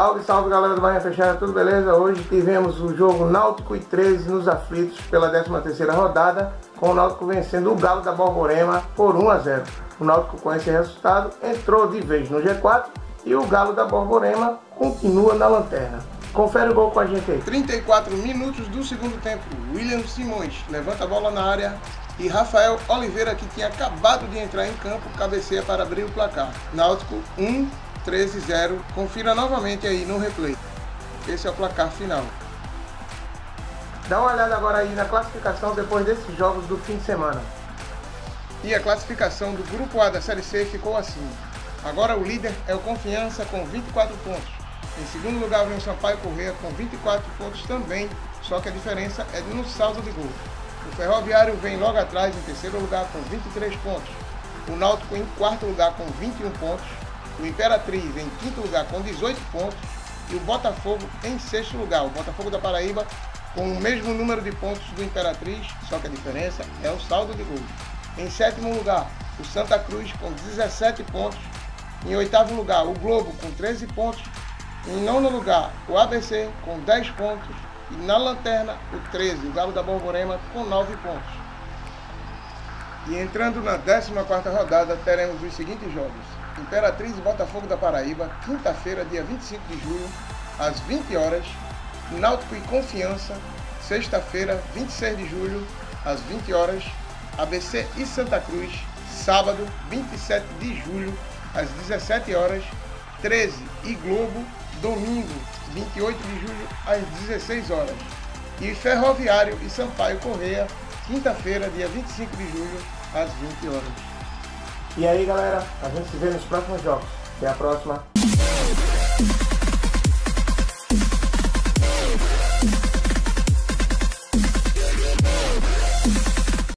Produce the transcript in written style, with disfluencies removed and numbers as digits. Salve, salve galera do Barrinha Fechada, tudo beleza? Hoje tivemos o jogo Náutico e 13 nos aflitos pela 13ª rodada, com o Náutico vencendo o Galo da Borborema por 1-0. O Náutico, com esse resultado, entrou de vez no G4 e o Galo da Borborema continua na lanterna. Confere o gol com a gente aí. 34 minutos do segundo tempo, William Simões levanta a bola na área e Rafael Oliveira, que tinha acabado de entrar em campo, cabeceia para abrir o placar. Náutico 1-13-0. Confira novamente aí no replay. Esse é o placar final. Dá uma olhada agora aí na classificação depois desses jogos do fim de semana. E a classificação do Grupo A da Série C ficou assim. Agora o líder é o Confiança com 24 pontos. Em segundo lugar vem o Sampaio Corrêa com 24 pontos também, só que a diferença é no saldo de gol. O Ferroviário vem logo atrás em terceiro lugar com 23 pontos. O Náutico em quarto lugar com 21 pontos. O Imperatriz em quinto lugar com 18 pontos. E o Botafogo em sexto lugar. O Botafogo da Paraíba com o mesmo número de pontos do Imperatriz, só que a diferença é o saldo de gol. Em sétimo lugar, o Santa Cruz com 17 pontos. Em oitavo lugar, o Globo com 13 pontos. Em nono lugar, o ABC com 10 pontos. E na lanterna, o 13, o Galo da Borborema, com 9 pontos. E entrando na 14ª rodada, teremos os seguintes jogos. Imperatriz e Botafogo da Paraíba, quinta-feira, dia 25 de julho, às 20 horas. Náutico e Confiança, sexta-feira, 26 de julho, às 20 horas. ABC e Santa Cruz, sábado, 27 de julho, às 17 horas. 13 e Globo, domingo, 28 de julho, às 16 horas. E Ferroviário e Sampaio Corrêa, quinta-feira, dia 25 de julho, às 20 horas. E aí, galera, a gente se vê nos próximos jogos. Até a próxima.